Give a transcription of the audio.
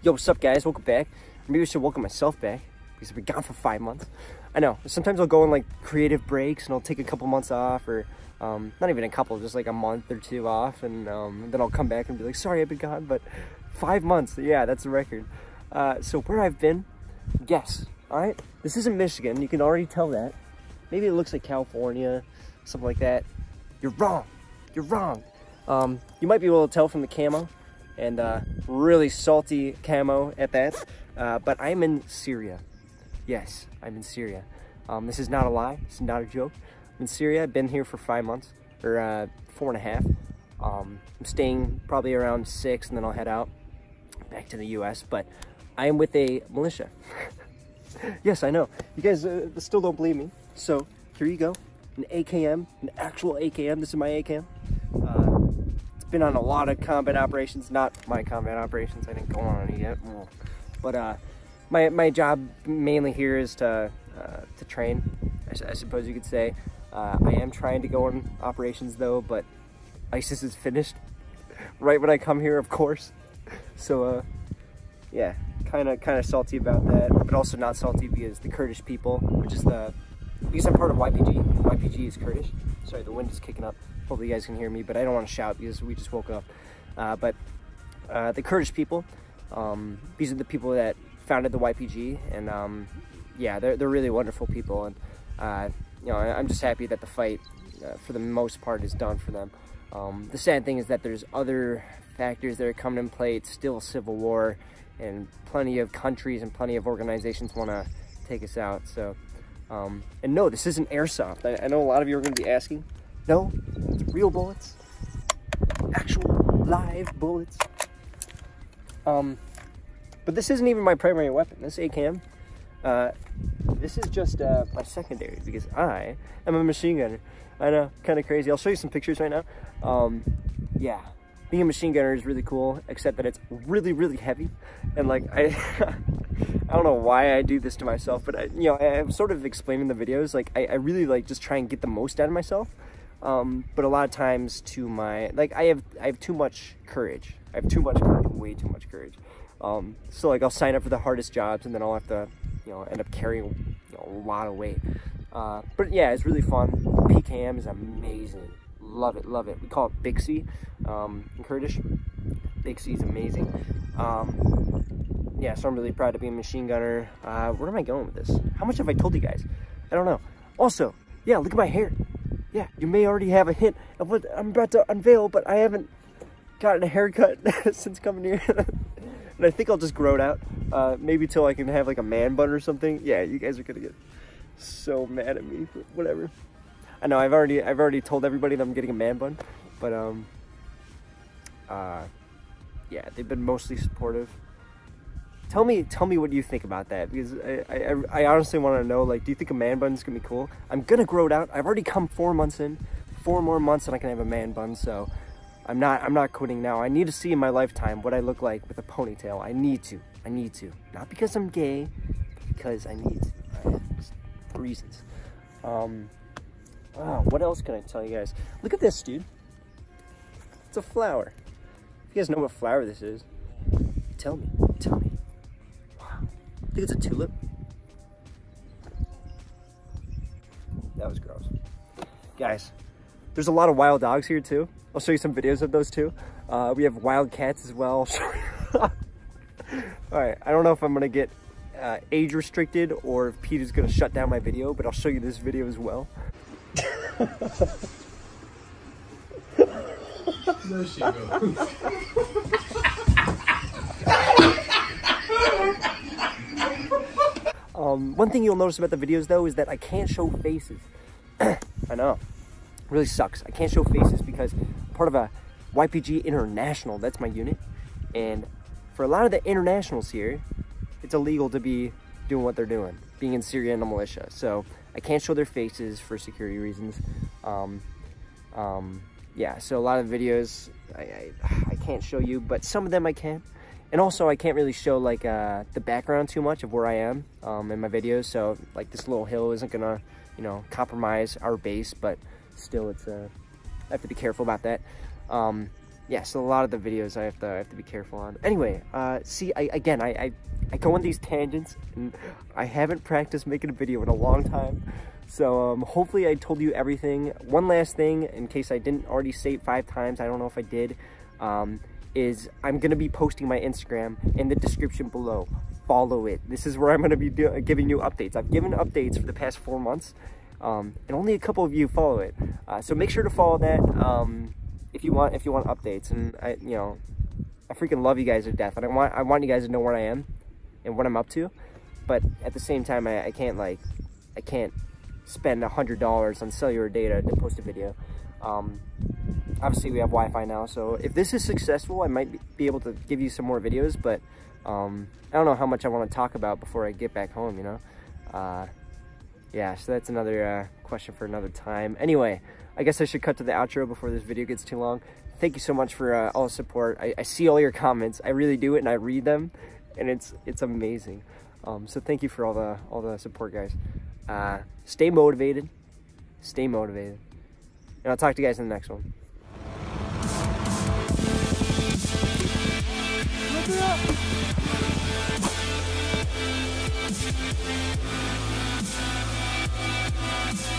Yo, what's up guys, welcome back. Maybe I should welcome myself back because I've been gone for 5 months. I know, sometimes I'll go on like creative breaks and I'll take a couple months off, or not even a couple, just like a month or two off, and then I'll come back and be like, sorry I've been gone, but 5 months, yeah, that's a record. So where I've been, guess, all right? This isn't Michigan, you can already tell that. Maybe it looks like California, something like that. You're wrong, you're wrong. You might be able to tell from the camo, and really salty camo at that, but I'm in Syria. Yes, I'm in Syria. This is not a lie, it's not a joke. I'm in Syria, I've been here for 5 months, or 4.5. I'm staying probably around 6, and then I'll head out back to the US, but I am with a militia. Yes, I know, you guys still don't believe me, so here you go, an AKM, an actual AKM, this is my AKM. Been on a lot of combat operations, not my combat operations, I didn't go on any yet, but my job mainly here is to train, I suppose you could say. I am trying to go on operations though, but ISIS is finished right when I come here, of course, so yeah, kind of salty about that, but also not salty because the Kurdish people, which is because I'm part of YPG. YPG is Kurdish. Sorry, the wind is kicking up. Hopefully you guys can hear me, but I don't want to shout because we just woke up. But the Kurdish people, these are the people that founded the YPG, and yeah, they're really wonderful people, and you know, I'm just happy that the fight, for the most part, is done for them. The sad thing is that there's other factors that are coming in play. It's still a civil war, and plenty of countries and plenty of organizations want to take us out. So. And no, this isn't airsoft. I know a lot of you are going to be asking. No, it's real bullets, actual live bullets. But this isn't even my primary weapon. This AKM, this is just my secondary, because I am a machine gunner. I know, kind of crazy. I'll show you some pictures right now. Yeah, being a machine gunner is really cool, except that it's really, really heavy, and like I. I don't know why I do this to myself, but you know, I'm sort of explaining the videos, like I really like just try and get the most out of myself, but a lot of times to my, like I have too much courage. I have too much courage, way too much courage. So like I'll sign up for the hardest jobs, and then I'll have to, you know, end up carrying, you know, a lot of weight. But yeah, it's really fun. PKM is amazing. Love it, love it. We call it bixi in Kurdish. Bixi is amazing. Yeah, so I'm really proud to be a machine gunner. Where am I going with this? How much have I told you guys? I don't know. Also, yeah, look at my hair. Yeah, you may already have a hint of what I'm about to unveil, but I haven't gotten a haircut since coming here. And I think I'll just grow it out. Maybe till I can have like a man bun or something. Yeah, you guys are gonna get so mad at me, but whatever. I know, I've already told everybody that I'm getting a man bun, but yeah, they've been mostly supportive. Tell me what you think about that, because I honestly want to know, like, do you think a man bun's gonna be cool? I'm gonna grow it out. I've already come 4 months in, 4 more months and I can have a man bun, so I'm not quitting now. I need to see in my lifetime what I look like with a ponytail. I need to. Not because I'm gay, but because I need to. For reasons. Wow, what else can I tell you guys? Look at this, dude. It's a flower. If you guys know what flower this is, tell me. I think it's a tulip. That was gross. Guys, there's a lot of wild dogs here too. I'll show you some videos of those too. We have wild cats as well. All right, I don't know if I'm gonna get age restricted or if Pete is gonna shut down my video, but I'll show you this video as well. There she goes. One thing you'll notice about the videos though is that I can't show faces. I know, really sucks. I can't show faces because I'm part of a YPG International, that's my unit. And for a lot of the internationals here, it's illegal to be doing what they're doing, being in Syria in the militia. So I can't show their faces for security reasons. Yeah, so a lot of videos I can't show you, but some of them I can. And also, I can't really show like the background too much of where I am in my videos. So like this little hill isn't gonna, you know, compromise our base, but still, it's I have to be careful about that. yeah, so a lot of the videos I have to be careful on. Anyway, see, I go on these tangents, and I haven't practiced making a video in a long time. So hopefully I told you everything. One last thing, in case I didn't already say it 5 times, I don't know if I did, is I'm gonna be posting my Instagram in the description below. Follow it. This is where I'm gonna be giving you updates. I've given updates for the past 4 months, and only a couple of you follow it. So make sure to follow that if you want updates. And I freaking love you guys to death. And I want you guys to know where I am and what I'm up to. But at the same time, I can't spend $100 on cellular data to post a video. Obviously we have Wi-Fi now, so if this is successful, I might be able to give you some more videos, but I don't know how much I want to talk about before I get back home, you know? Yeah, so that's another question for another time. Anyway, I guess I should cut to the outro before this video gets too long. Thank you so much for all the support. I see all your comments. I really do, and I read them, and it's amazing. So thank you for all the support, guys. Stay motivated. Stay motivated. And I'll talk to you guys in the next one. Look it up. We'll be right back.